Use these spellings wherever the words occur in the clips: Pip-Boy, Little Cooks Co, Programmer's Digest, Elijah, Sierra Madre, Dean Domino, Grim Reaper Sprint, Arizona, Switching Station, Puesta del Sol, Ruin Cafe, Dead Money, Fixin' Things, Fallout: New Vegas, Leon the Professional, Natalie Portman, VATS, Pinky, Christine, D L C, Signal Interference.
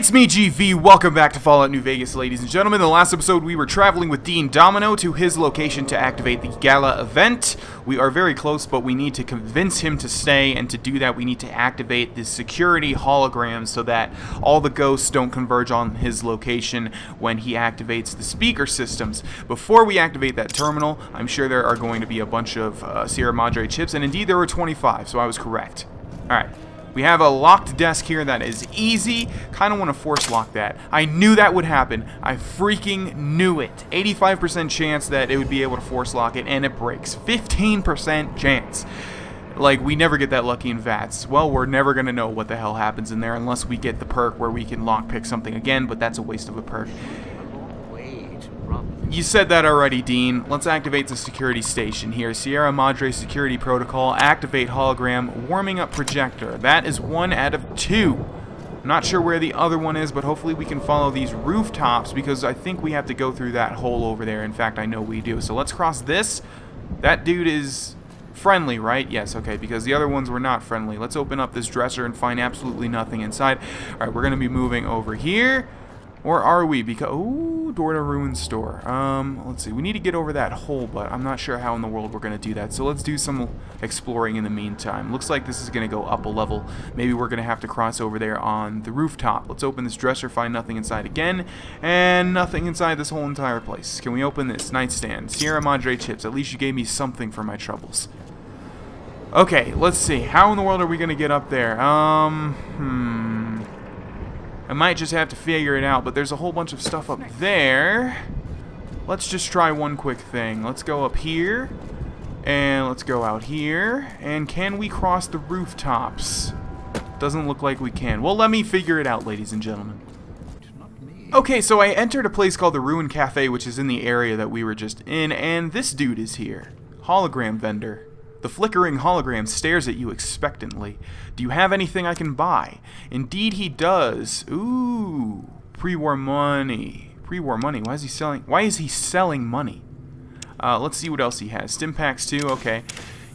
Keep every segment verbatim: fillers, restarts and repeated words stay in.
It's me, G V. Welcome back to Fallout: New Vegas, ladies and gentlemen. In the last episode, we were traveling with Dean Domino to his location to activate the gala event. We are very close, but we need to convince him to stay, and to do that, we need to activate the security hologram so that all the ghosts don't converge on his location when he activates the speaker systems. Before we activate that terminal, I'm sure there are going to be a bunch of uh, Sierra Madre chips, and indeed there were twenty-five, so I was correct. All right. We have a locked desk here that is easy. Kind of want to force lock that. I knew that would happen. I freaking knew it. eighty-five percent chance that it would be able to force lock it, and it breaks. fifteen percent chance. Like, we never get that lucky in VATS. Well, we're never going to know what the hell happens in there unless we get the perk where we can lockpick something again, but that's a waste of a perk. You said that already, Dean. Let's activate the security station here. Sierra Madre security protocol, activate hologram, warming up projector. That is one out of two. I'm not sure where the other one is, but hopefully we can follow these rooftops because I think we have to go through that hole over there. In fact, I know we do. So let's cross this. That dude is friendly, right? Yes, okay, because the other ones were not friendly. Let's open up this dresser and find absolutely nothing inside. All right, we're going to be moving over here. Or are we? Because ooh, door to ruin store. Um, let's see. We need to get over that hole, but I'm not sure how in the world we're gonna do that. So let's do some exploring in the meantime. Looks like this is gonna go up a level. Maybe we're gonna have to cross over there on the rooftop. Let's open this dresser, find nothing inside again, and nothing inside this whole entire place. Can we open this nightstand? Sierra Madre chips. At least you gave me something for my troubles. Okay, let's see. How in the world are we gonna get up there? Um, hmm. I might just have to figure it out, but there's a whole bunch of stuff up there. Let's just try one quick thing. Let's go up here, and let's go out here. And can we cross the rooftops? Doesn't look like we can. Well, let me figure it out, ladies and gentlemen. Okay, so I entered a place called the Ruin Cafe, which is in the area that we were just in, and this dude is here. Hologram vendor. The flickering hologram stares at you expectantly. Do you have anything I can buy? Indeed he does. Ooh, pre-war money. Pre-war money. Why is he selling? Why is he selling money? Uh, let's see what else he has. Stim packs too. Okay.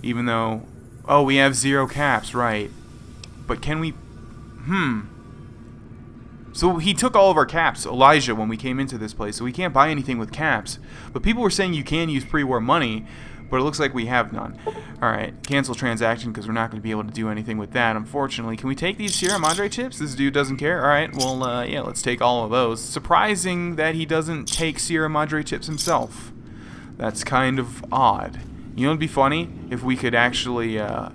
Even though, oh, we have zero caps, right? But can we? Hmm. So he took all of our caps, Elijah, when we came into this place. So we can't buy anything with caps. But people were saying you can use pre-war money. But it looks like we have none. Alright, cancel transaction because we're not going to be able to do anything with that, unfortunately. Can we take these Sierra Madre chips? This dude doesn't care. Alright, well, uh, yeah, let's take all of those. Surprising that he doesn't take Sierra Madre chips himself. That's kind of odd. You know what would be funny? If we could actually uh,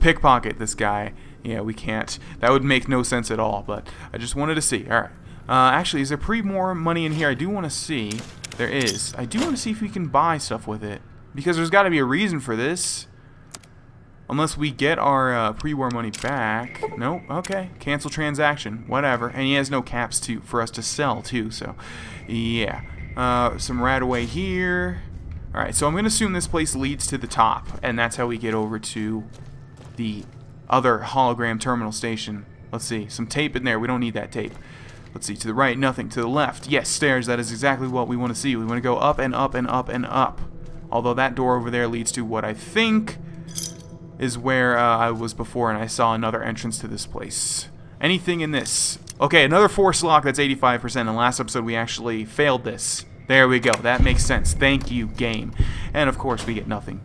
pickpocket this guy. Yeah, we can't. That would make no sense at all, but I just wanted to see. Alright. Uh, actually, is there pre more money in here? I do want to see. There is. I do want to see if we can buy stuff with it. Because there's got to be a reason for this. Unless we get our uh, pre-war money back. Nope. Okay. Cancel transaction. Whatever. And he has no caps to for us to sell, too. So, yeah. Uh, some rat away here. Alright. So, I'm going to assume this place leads to the top. And that's how we get over to the other hologram terminal station. Let's see. Some tape in there. We don't need that tape. Let's see. To the right, nothing. To the left. Yes, stairs. That is exactly what we want to see. We want to go up and up and up and up. Although that door over there leads to what I think is where uh, I was before, and I saw another entrance to this place. Anything in this? Okay, another force lock that's eighty-five percent. In the last episode, we actually failed this. There we go. That makes sense. Thank you, game. And, of course, we get nothing.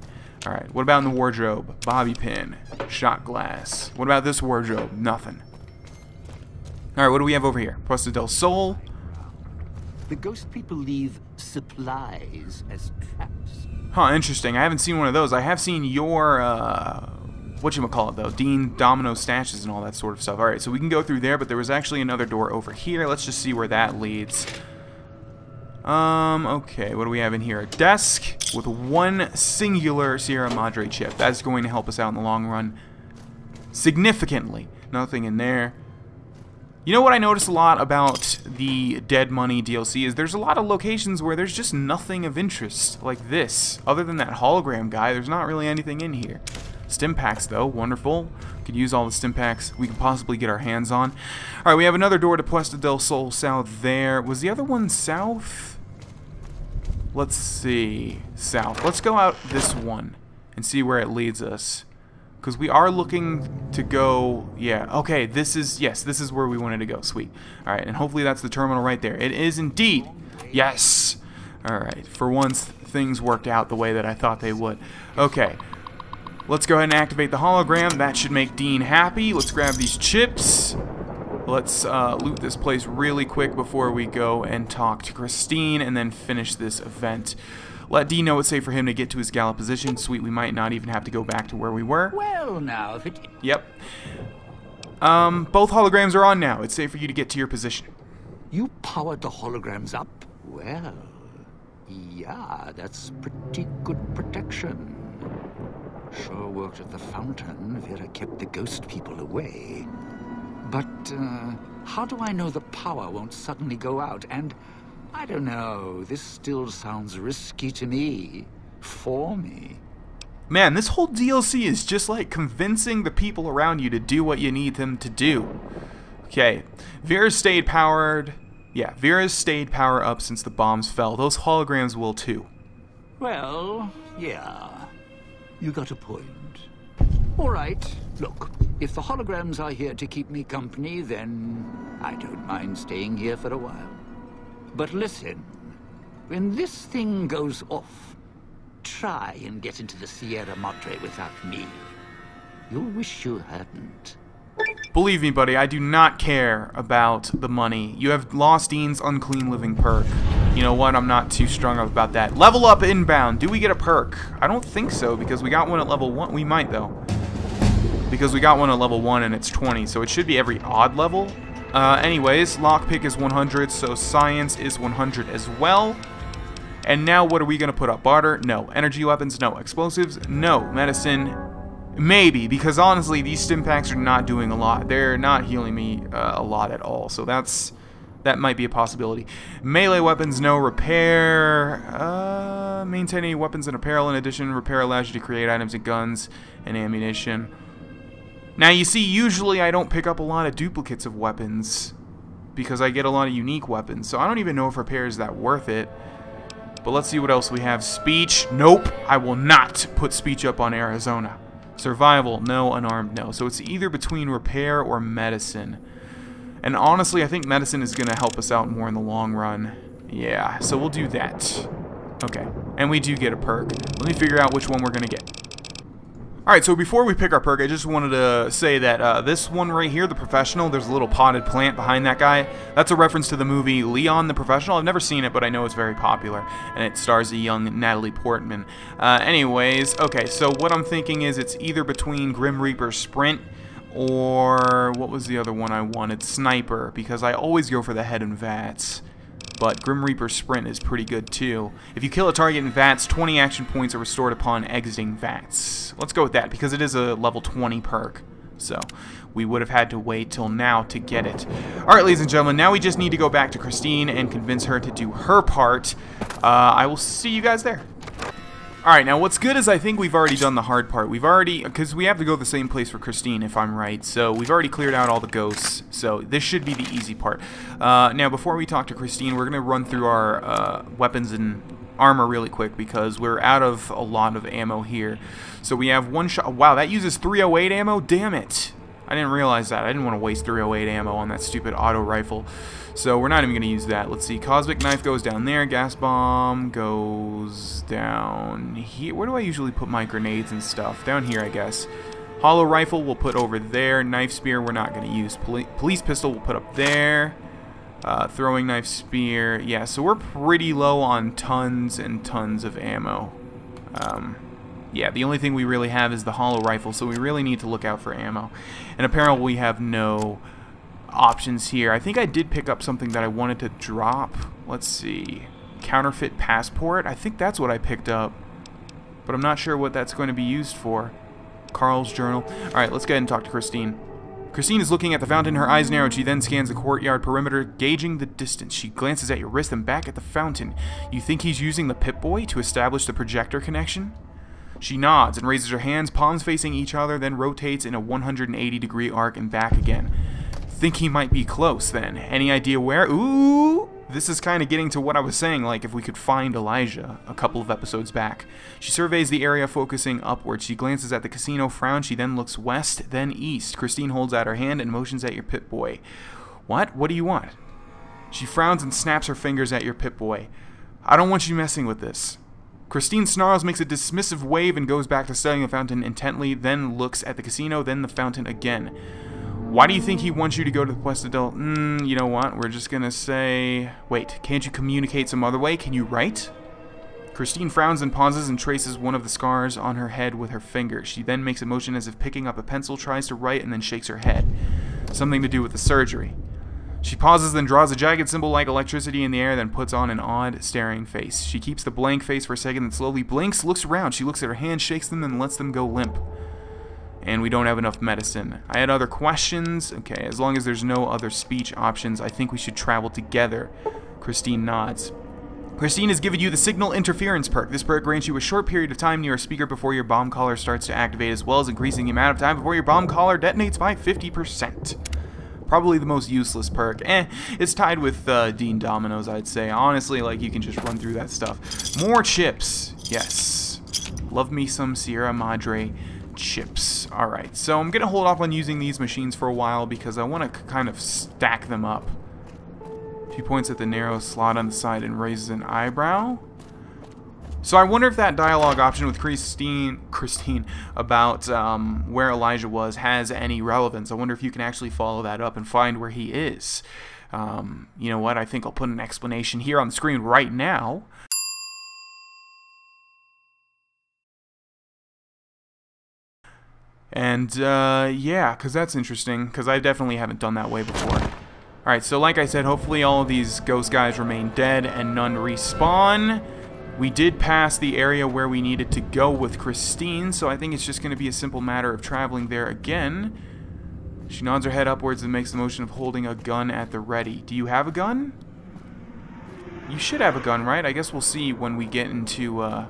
All right, what about in the wardrobe? Bobby pin. Shot glass. What about this wardrobe? Nothing. All right, what do we have over here? Puesta del Sol. The ghost people leave supplies as traps. Huh, interesting. I haven't seen one of those. I have seen your, uh, whatchamacallit, though. Dean Domino stashes and all that sort of stuff. Alright, so we can go through there, but there was actually another door over here. Let's just see where that leads. Um, okay, what do we have in here? A desk with one singular Sierra Madre chip. That's going to help us out in the long run significantly. Nothing in there. You know what I noticed a lot about the Dead Money D L C is there's a lot of locations where there's just nothing of interest like this. Other than that hologram guy, there's not really anything in here. Stim packs, though, wonderful. Could use all the stim packs we can possibly get our hands on. All right, we have another door to Puesta del Sol south there. Was the other one south? Let's see. South. Let's go out this one and see where it leads us. because we are looking to go, yeah, okay, this is, yes, this is where we wanted to go, sweet. Alright, and hopefully that's the terminal right there. It is indeed, yes! Alright, for once, things worked out the way that I thought they would. Okay, let's go ahead and activate the hologram, that should make Dean happy. Let's grab these chips. Let's uh, loot this place really quick before we go and talk to Christine and then finish this event. Let Dean know it's safe for him to get to his gallop position. Sweet, we might not even have to go back to where we were. Well, now, if it... Yep. Um, both holograms are on now. It's safe for you to get to your position. You powered the holograms up? Well, yeah, that's pretty good protection. Sure worked at the fountain. Vera kept the ghost people away. But uh, how do I know the power won't suddenly go out? And, I don't know, this still sounds risky to me. For me. Man, this whole D L C is just like convincing the people around you to do what you need them to do. Okay, Vera's stayed powered. Yeah, Vera's stayed power up since the bombs fell. Those holograms will too. Well, yeah. You got a point. All right, look. If the holograms are here to keep me company, then I don't mind staying here for a while. But listen, when this thing goes off, try and get into the Sierra Madre without me. You'll wish you hadn't. Believe me, buddy, I do not care about the money. You have lost Dean's Unclean Living perk. You know what? I'm not too strung up about that. Level up inbound. Do we get a perk? I don't think so, because we got one at level one. We might, though. Because we got one at level one and it's twenty, so it should be every odd level. Uh, anyways, lockpick is one hundred, so science is one hundred as well. And now what are we going to put up? Barter? No. Energy weapons? No. Explosives? No. Medicine? Maybe, because honestly, these stim packs are not doing a lot. They're not healing me uh, a lot at all, so that's that might be a possibility. Melee weapons? No. Repair? Uh, maintain any weapons and apparel in addition. Repair allows you to create items and guns and ammunition. Now, you see, usually I don't pick up a lot of duplicates of weapons because I get a lot of unique weapons, so I don't even know if repair is that worth it. But let's see what else we have. Speech? Nope. I will not put speech up on Arizona. Survival? No. Unarmed? No. So it's either between repair or medicine. And honestly, I think medicine is going to help us out more in the long run. Yeah, so we'll do that. Okay. And we do get a perk. Let me figure out which one we're going to get. Alright, so before we pick our perk, I just wanted to say that uh, this one right here, the Professional, there's a little potted plant behind that guy. That's a reference to the movie Leon the Professional. I've never seen it, but I know it's very popular, and it stars a young Natalie Portman. Uh, anyways, okay, so what I'm thinking is it's either between Grim Reaper Sprint or what was the other one I wanted? Sniper, because I always go for the head in VATS. But Grim Reaper Sprint is pretty good too. If you kill a target in VATS, twenty action points are restored upon exiting VATS. Let's go with that, because it is a level twenty perk. So, we would have had to wait till now to get it. Alright, ladies and gentlemen, now we just need to go back to Christine and convince her to do her part. Uh, I will see you guys there. Alright, now what's good is I think we've already done the hard part. We've already, because we have to go the same place for Christine if I'm right, so we've already cleared out all the ghosts, so this should be the easy part. Uh, now before we talk to Christine, we're going to run through our uh, weapons and armor really quick because we're out of a lot of ammo here. So we have one shot, wow, that uses three oh eight ammo? Damn it! I didn't realize that. I didn't want to waste three oh eight ammo on that stupid auto rifle. So we're not even going to use that. Let's see. Cosmic Knife goes down there. Gas Bomb goes down here. Where do I usually put my grenades and stuff? Down here, I guess. Hollow Rifle we'll put over there. Knife Spear we're not going to use. Poli Police Pistol we'll put up there. Uh, throwing Knife Spear. Yeah, so we're pretty low on tons and tons of ammo. Um... Yeah, the only thing we really have is the hollow rifle, so we really need to look out for ammo. And apparently we have no options here. I think I did pick up something that I wanted to drop. Let's see. Counterfeit passport? I think that's what I picked up. But I'm not sure what that's going to be used for. Carl's journal. Alright, let's go ahead and talk to Christine. Christine is looking at the fountain, her eyes narrowed. She then scans the courtyard perimeter, gauging the distance. She glances at your wrist and back at the fountain. You think he's using the Pip-Boy to establish the projector connection? She nods and raises her hands, palms facing each other, then rotates in a one hundred eighty degree arc and back again. Think he might be close, then. Any idea where? Ooh! This is kind of getting to what I was saying, like if we could find Elijah a couple of episodes back. She surveys the area, focusing upward. She glances at the casino, frowns. She then looks west, then east. Christine holds out her hand and motions at your Pip-Boy. What? What do you want? She frowns and snaps her fingers at your Pip-Boy. I don't want you messing with this. Christine snarls, makes a dismissive wave, and goes back to studying the fountain intently, then looks at the casino, then the fountain again. Why do you think he wants you to go to the Puesta del... Mm, you know what? We're just gonna say... Wait, can't you communicate some other way? Can you write? Christine frowns and pauses and traces one of the scars on her head with her finger. She then makes a motion as if picking up a pencil, tries to write, and then shakes her head. Something to do with the surgery. She pauses, then draws a jagged symbol like electricity in the air, then puts on an odd, staring face. She keeps the blank face for a second, then slowly blinks, looks around. She looks at her hands, shakes them, and lets them go limp. And we don't have enough medicine. I had other questions. Okay, as long as there's no other speech options, I think we should travel together. Christine nods. Christine has given you the Signal Interference perk. This perk grants you a short period of time near a speaker before your bomb collar starts to activate, as well as increasing the amount of time before your bomb collar detonates by fifty percent. Probably the most useless perk. Eh, it's tied with uh, Dean Domino's, I'd say. Honestly, like, you can just run through that stuff. More chips. Yes. Love me some Sierra Madre chips. Alright, so I'm gonna hold off on using these machines for a while because I want to kind of stack them up. She points at the narrow slot on the side and raises an eyebrow. So I wonder if that dialogue option with Christine Christine about um, where Elijah was has any relevance. I wonder if you can actually follow that up and find where he is. Um, you know what, I think I'll put an explanation here on the screen right now. And, uh, yeah, because that's interesting, because I definitely haven't done that way before. Alright, so like I said, hopefully all of these ghost guys remain dead and none respawn. We did pass the area where we needed to go with Christine, so I think it's just going to be a simple matter of traveling there again. She nods her head upwards and makes the motion of holding a gun at the ready. Do you have a gun? You should have a gun, right? I guess we'll see when we get into, uh,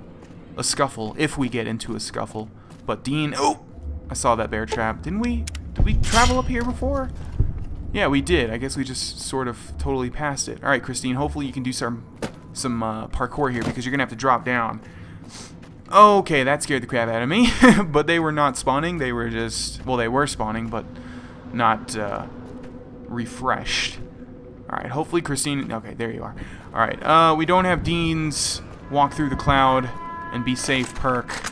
a scuffle, if we get into a scuffle. But Dean... Oh! I saw that bear trap. Didn't we? Did we travel up here before? Yeah, we did. I guess we just sort of totally passed it. Alright, Christine, hopefully you can do some some uh, parkour here because you're going to have to drop down. Okay, that scared the crap out of me. But they were not spawning. They were just... Well, they were spawning, but not uh, refreshed. Alright, hopefully Christine... Okay, there you are. Alright, uh, we don't have Dean's walk through the cloud and be safe perk.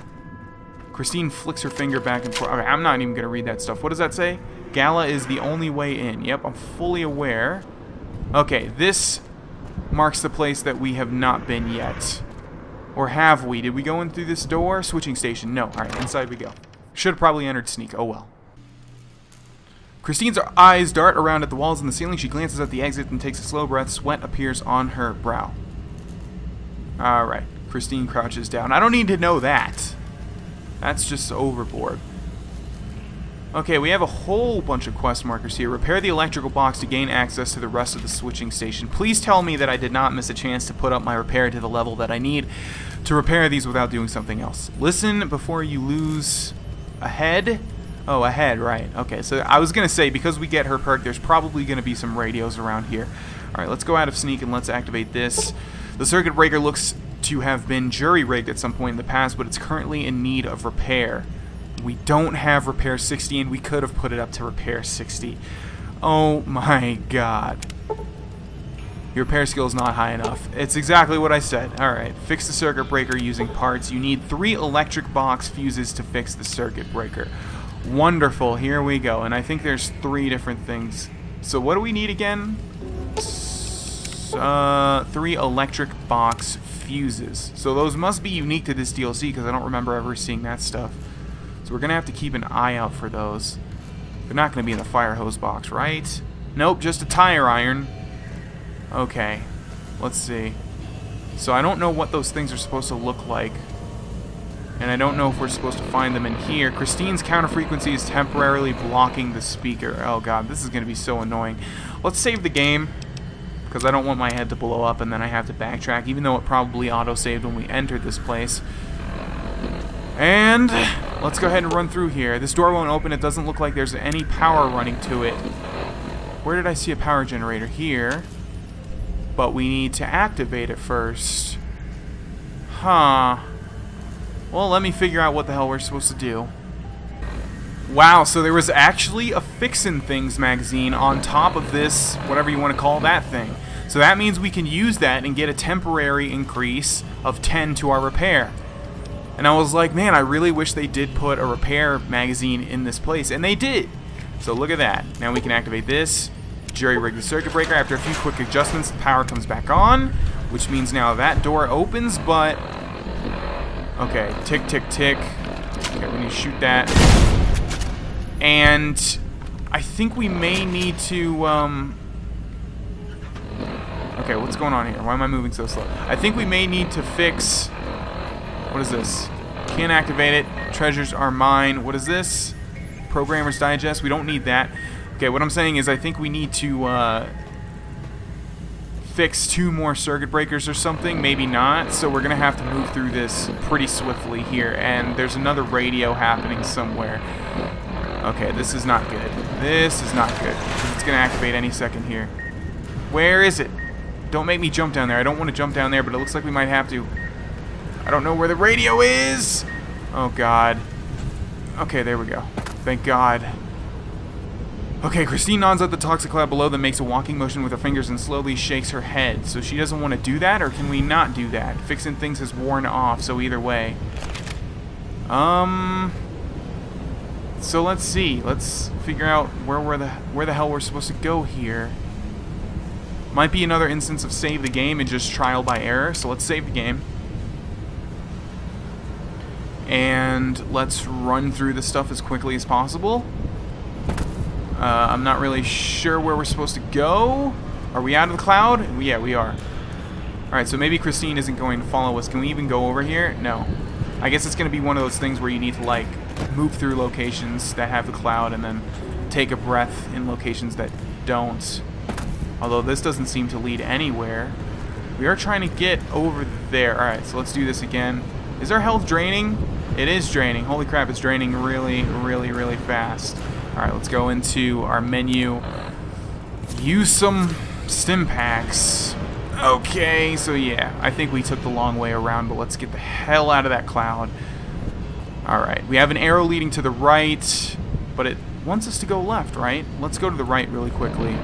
Christine flicks her finger back and forth. Okay, I'm not even going to read that stuff. What does that say? Gala is the only way in. Yep, I'm fully aware. Okay, this marks the place that we have not been yet. Or have we? Did we go in through this door? Switching station. No. Alright, inside we go. Should have probably entered sneak. Oh well. Christine's eyes dart around at the walls and the ceiling. She glances at the exit and takes a slow breath. Sweat appears on her brow. Alright, Christine crouches down. I don't need to know that. That's just overboard. Okay, we have a whole bunch of quest markers here. Repair the electrical box to gain access to the rest of the switching station. Please tell me that I did not miss a chance to put up my repair to the level that I need to repair these without doing something else. Listen before you lose a head. Oh, a head, right. Okay, so I was going to say, because we get her perk, there's probably going to be some radios around here. Alright, let's go out of sneak and let's activate this. The circuit breaker looks to have been jury-rigged at some point in the past, but it's currently in need of repair. We don't have repair sixty, and we could have put it up to repair sixty. Oh my god. Your repair skill is not high enough. It's exactly what I said. Alright, fix the circuit breaker using parts. You need three electric box fuses to fix the circuit breaker. Wonderful, here we go. And I think there's three different things. So what do we need again? Uh, three electric box fuses. Fuses. So those must be unique to this D L C because I don't remember ever seeing that stuff. So we're going to have to keep an eye out for those. They're not going to be in the fire hose box, right? Nope, just a tire iron. Okay, let's see. So I don't know what those things are supposed to look like. And I don't know if we're supposed to find them in here. Christine's counter frequency is temporarily blocking the speaker. Oh god, this is going to be so annoying. Let's save the game, because I don't want my head to blow up and then I have to backtrack, even though it probably auto-saved when we entered this place. And let's go ahead and run through here. This door won't open. It doesn't look like there's any power running to it. Where did I see a power generator? Here. But we need to activate it first. Huh. Well, let me figure out what the hell we're supposed to do. Wow, so there was actually a Fixin' Things magazine on top of this, whatever you want to call that thing. So that means we can use that and get a temporary increase of ten to our repair. And I was like, man, I really wish they did put a repair magazine in this place. And they did. So look at that. Now we can activate this. Jerry-rig the circuit breaker. After a few quick adjustments, the power comes back on, which means now that door opens, but... Okay, tick, tick, tick. Okay, we need to shoot that. And I think we may need to, um... okay, what's going on here? Why am I moving so slow? I think we may need to fix... What is this? Can't activate it. Treasures are mine. What is this? Programmer's Digest. We don't need that. Okay, what I'm saying is I think we need to uh, fix two more circuit breakers or something. Maybe not. So we're going to have to move through this pretty swiftly here. And there's another radio happening somewhere. Okay, this is not good. This is not good. It's going to activate any second here. Where is it? Don't make me jump down there. I don't want to jump down there, but it looks like we might have to. I don't know where the radio is. Oh, God. Okay, there we go. Thank God. Okay, Christine nods at the toxic cloud below, then makes a walking motion with her fingers and slowly shakes her head. So she doesn't want to do that, or can we not do that? Fixin' Things has worn off, so either way. Um. So let's see. Let's figure out where we're the where the hell we're supposed to go here. Might be another instance of save the game and just trial by error. So let's save the game. And let's run through the stuff as quickly as possible. Uh, I'm not really sure where we're supposed to go. Are we out of the cloud? Yeah, we are. Alright, so maybe Christine isn't going to follow us. Can we even go over here? No. I guess it's going to be one of those things where you need to, like, move through locations that have the cloud and then take a breath in locations that don't. Although this doesn't seem to lead anywhere. We are trying to get over there. Alright, so let's do this again. Is our health draining? It is draining. Holy crap, it's draining really, really, really fast. Alright, let's go into our menu. Use some stim packs. Okay, so yeah, I think we took the long way around, but let's get the hell out of that cloud. Alright, we have an arrow leading to the right, but it wants us to go left, right? Let's go to the right really quickly.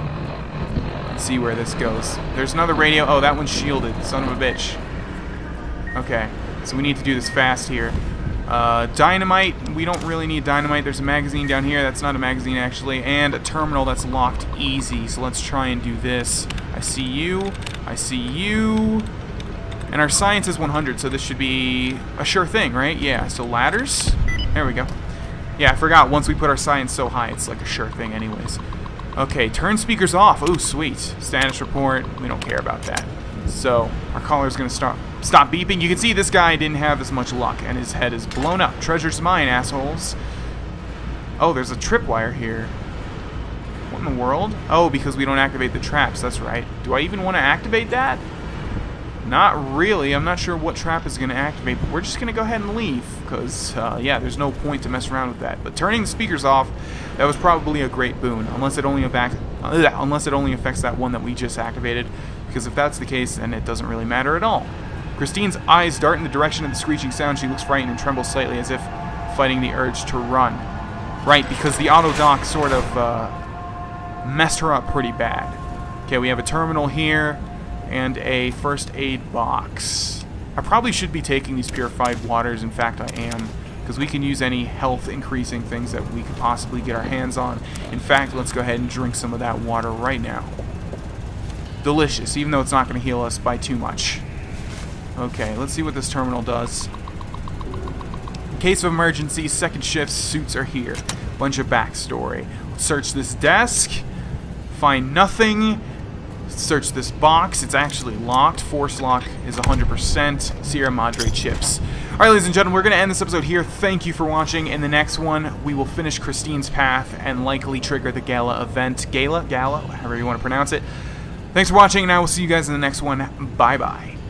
Let's see where this goes. There's another radio. Oh, that one's shielded. Son of a bitch. Okay, so we need to do this fast here. Uh, dynamite, we don't really need dynamite. There's a magazine down here, that's not a magazine actually, and a terminal that's locked easy, so let's try and do this. I see you, I see you, and our science is one hundred, so this should be a sure thing, right? Yeah, so ladders, there we go. Yeah, I forgot, once we put our science so high, it's like a sure thing anyways. Okay, turn speakers off, ooh, sweet. Status report, we don't care about that. So, our caller's gonna stop. Stop beeping. You can see this guy didn't have as much luck, and his head is blown up. Treasure's mine, assholes. Oh, there's a tripwire here. What in the world? Oh, because we don't activate the traps. That's right. Do I even want to activate that? Not really. I'm not sure what trap is going to activate, but we're just going to go ahead and leave, because, uh, yeah, there's no point to mess around with that. But turning the speakers off, that was probably a great boon, unless it only, uh, unless it only affects that one that we just activated, because if that's the case, then it doesn't really matter at all. Christine's eyes dart in the direction of the screeching sound. She looks frightened and trembles slightly as if fighting the urge to run. Right, because the auto-dock sort of uh, messed her up pretty bad. Okay, we have a terminal here and a first aid box. I probably should be taking these purified waters. In fact, I am, because we can use any health-increasing things that we could possibly get our hands on. In fact, let's go ahead and drink some of that water right now. Delicious, even though it's not going to heal us by too much. Okay, let's see what this terminal does. In case of emergency, second shift suits are here. Bunch of backstory. Let's search this desk. Find nothing. Search this box. It's actually locked. Force lock is one hundred percent. Sierra Madre chips. Alright, ladies and gentlemen, we're going to end this episode here. Thank you for watching. In the next one, we will finish Christine's path and likely trigger the gala event. Gala? Gala? However you want to pronounce it. Thanks for watching, and I will see you guys in the next one. Bye-bye.